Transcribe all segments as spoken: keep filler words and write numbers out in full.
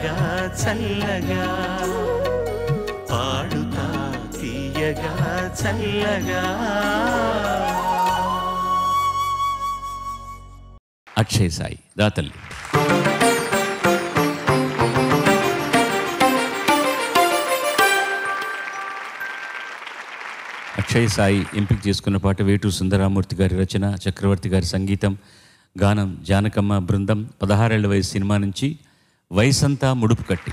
తీయగా చల్లగా పాడుతా తీయగా చల్లగా. అక్షయ్ సాయి దాతల్లి. అక్షయ్ సాయి ఎంపిక చేసుకున్న పాట వేటూరు సుందరరామూర్తి గారి రచన, చక్రవర్తి గారి సంగీతం, గానం జానకమ్మ బృందం, పదహారేళ్ల వయసు సినిమా నుంచి వయసంతా ముడుపు కట్టి.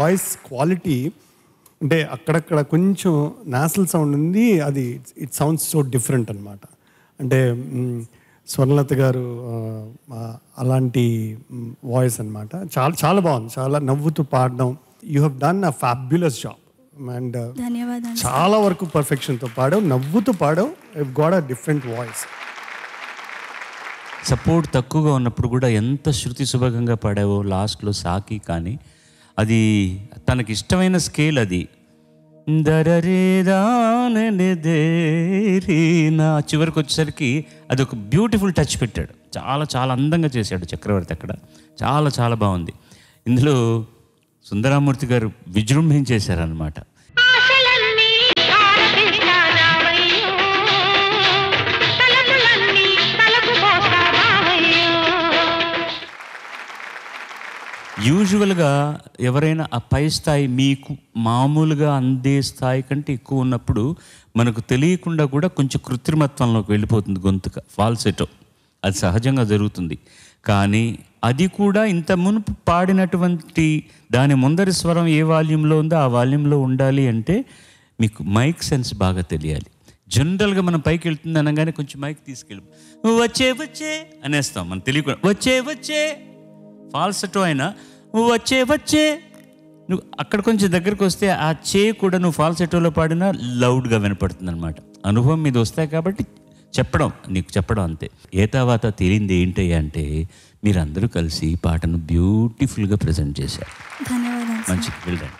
వాయిస్ క్వాలిటీ అంటే అక్కడక్కడ కొంచెం నాసల్ సౌండ్ ఉంది, అది ఇట్ సౌండ్స్ సో డిఫరెంట్ అనమాట. అంటే స్వర్ణలత గారు అలాంటి వాయిస్ అనమాట. చాలా చాలా బాగుంది, చాలా నవ్వుతూ పాడడం. You have done a fabulous job and చాలా వరకు పర్ఫెక్షన్తో పాడావు, నవ్వుతూ పాడావు. You got a different voice. Support తక్కువగా ఉన్నప్పుడు కూడా ఎంత శృతి సుభగంగా పాడావో. లాస్ట్లో సాకి కానీ అది తనకి ఇష్టమైన స్కేల్, అది చివరికి వచ్చేసరికి అది ఒక బ్యూటిఫుల్ టచ్ పెట్టాడు. చాలా చాలా అందంగా చేశాడు చక్రవర్తి అక్కడ. చాలా చాలా బాగుంది. ఇందులో సుందరరామూర్తి గారు విజృంభించేశారనమాట. యూజువల్గా ఎవరైనా ఆ పై స్థాయి మీకు మామూలుగా అందే స్థాయి కంటే ఎక్కువ ఉన్నప్పుడు మనకు తెలియకుండా కూడా కొంచెం కృత్రిమత్వంలోకి వెళ్ళిపోతుంది గొంతుక, ఫాల్సెటో. అది సహజంగా జరుగుతుంది. కానీ అది కూడా ఇంత మునుపు పాడినటువంటి దాని ముందరి స్వరం ఏ వాల్యూంలో ఉందో ఆ వాల్యూంలో ఉండాలి అంటే మీకు మైక్ సెన్స్ బాగా తెలియాలి. జనరల్గా మనం పైకి వెళ్తుంది అనగానే కొంచెం మైక్ తీసుకెళ్ళి వచ్చే వచ్చే అనేస్తాం, మనం తెలియకుండా వచ్చే వచ్చే ఫాల్సెటో అయినా వచ్చే వచ్చే. నువ్వు అక్కడ కొంచెం దగ్గరికి వస్తే ఆ చే కూడా నువ్వు ఫాల్సెటోలో పాడినా లౌడ్గా వినపడుతుంది అనమాట. అనుభవం మీద వస్తాయి కాబట్టి చెప్పడం, నీకు చెప్పడం అంతే. ఏ తర్వాత తేలింది ఏంటయ్యా అంటే మీరందరూ కలిసి పాటను బ్యూటిఫుల్గా ప్రజెంట్ చేశారు. మంచిది, వెళ్ళండి.